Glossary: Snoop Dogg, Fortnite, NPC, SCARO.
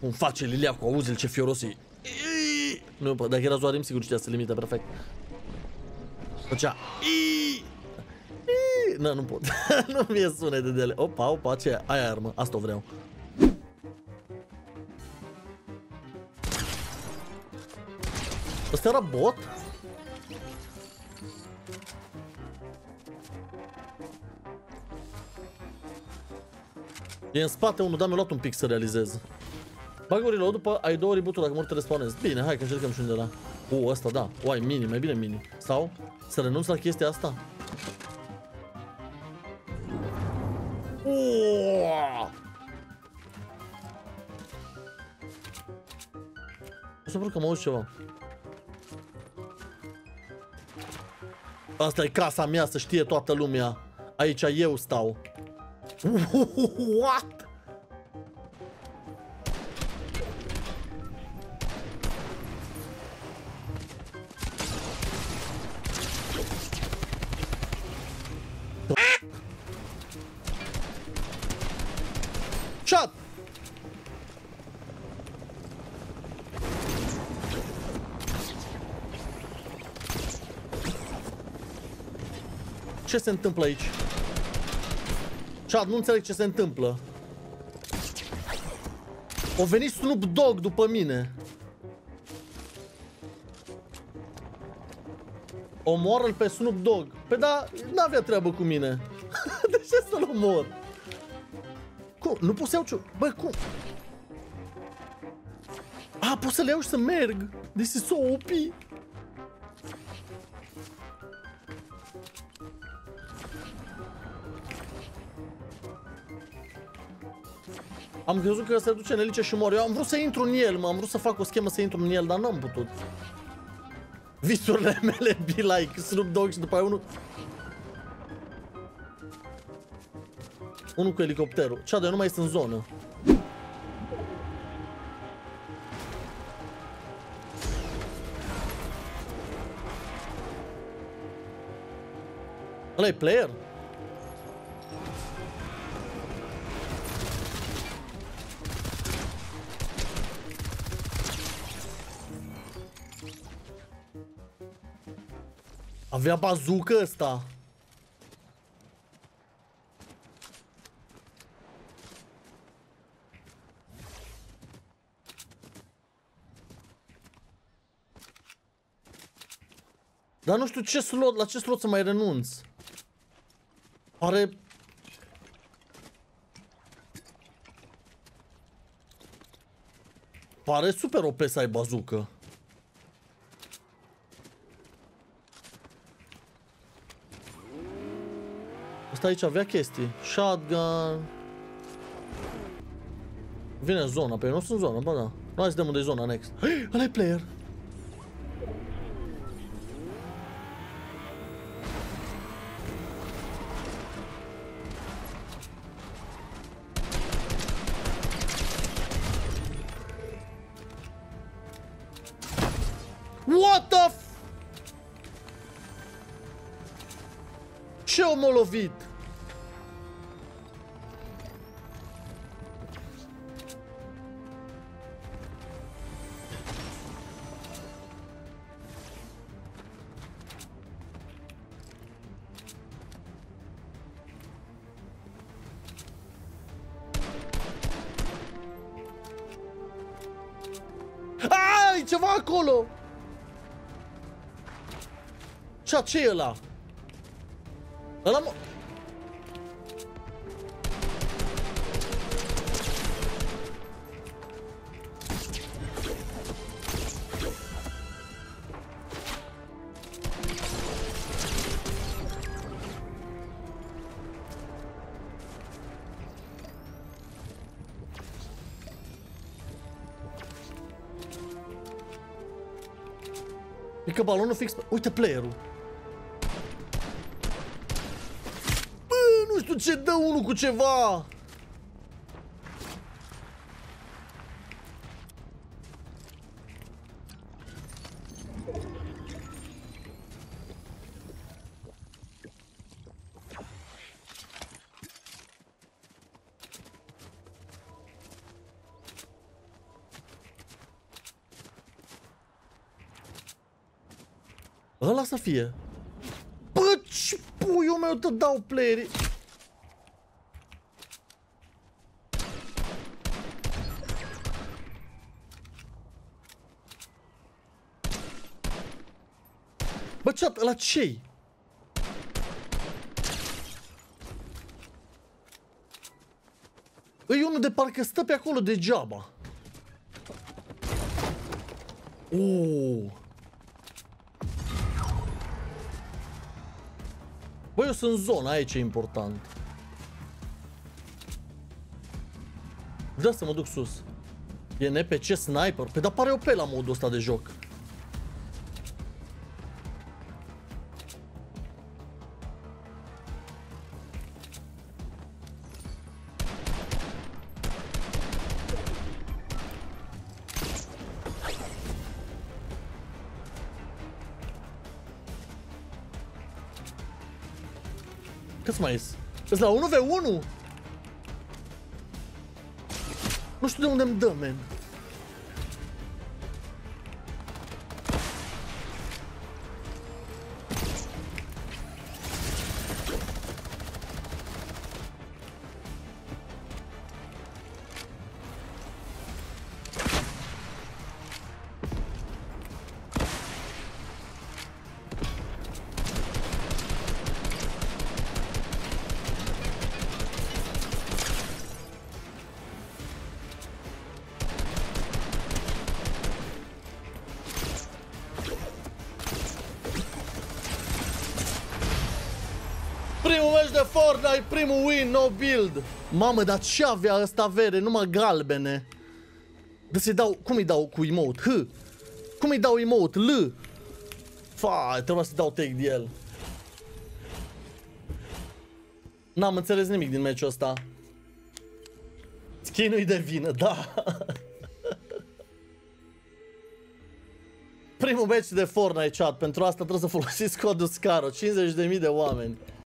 un facile lì cu auzil ce fiorosi. Nu, dacă era zoarim, sigur știa să limita, perfect. Făcea na, nu pot. Nu mi-e sunete de ele. Opa, opa, ce ai armă, asta o vreau. Ăsta era bot? E în spate unul, dar mi-a luat un pic să realizez. Bag un reload, după ai 2 reboot-uri dacă mor te respawnezi. Bine, hai că încercăm și undeva. Ăsta da, uai, mini, mai bine mini. Sau să renunț la chestia asta? O să vreau că mă auzi ceva. Asta e casa mea, să știe toată lumea. Aici eu stau. What? Shot! Ce se întâmplă aici? Chat, nu înțeleg ce se întâmplă. O venit Snoop Dogg după mine. Omor-l pe Snoop Dogg. Păi da, n-avea treabă cu mine. De ce să-l omor? Cum? Nu pot să iau ce... Băi, cum? A, pot să le iau și să merg. This is so OP. Am crezut că se duce în elice și mor. Eu am vrut să intru în el, am vrut să fac o schemă să intru în el, dar n-am putut. Visurile mele be like Snoop Dogg și după aia unul cu elicopterul. Cea de eu nu mai este în zonă. Ăla e player? Avea bazucă ăsta. Dar nu știu ce slot, la ce slot să mai renunț. Pare... Pare super OP să ai bazucă. Aici avea chestii. Shotgun. Vine zona, pe eu nu sunt zona, ba da. Noi suntem unde e zona next. Ăla e player. What the f... Ce om a lovit? Ceva acolo. Cea ce e ăla? Ăla mă... E că balonul fix... Uite playerul. Bă, nu știu ce dă unul cu ceva. Ăla să fie. Bă, ce puiul meu te dau playerii. Bă, ce ăla ce-i? E unul de parcă stă pe acolo degeaba. Băi, eu sunt în zona, aici e important. Da, să mă duc sus. E NPC sniper? Păi, dar pare OP la modul ăsta de joc. Câți mai ies? Îți la 1v1? Nu știu de unde îmi dă, man. Primul meci de Fortnite, primul win, no build. Mamă, dar ce avea ăsta vere, numai galbene. Deci să-i dau, cum îi dau cu emote? H. Cum îi dau emote? L. Fai, trebuie să-i dau take de el. N-am înțeles nimic din meciul ăsta. Skin-ul-i de vină, da. Primul meci de Fortnite, chat, pentru asta trebuie să folosiți codul SCARO, 50.000 de oameni.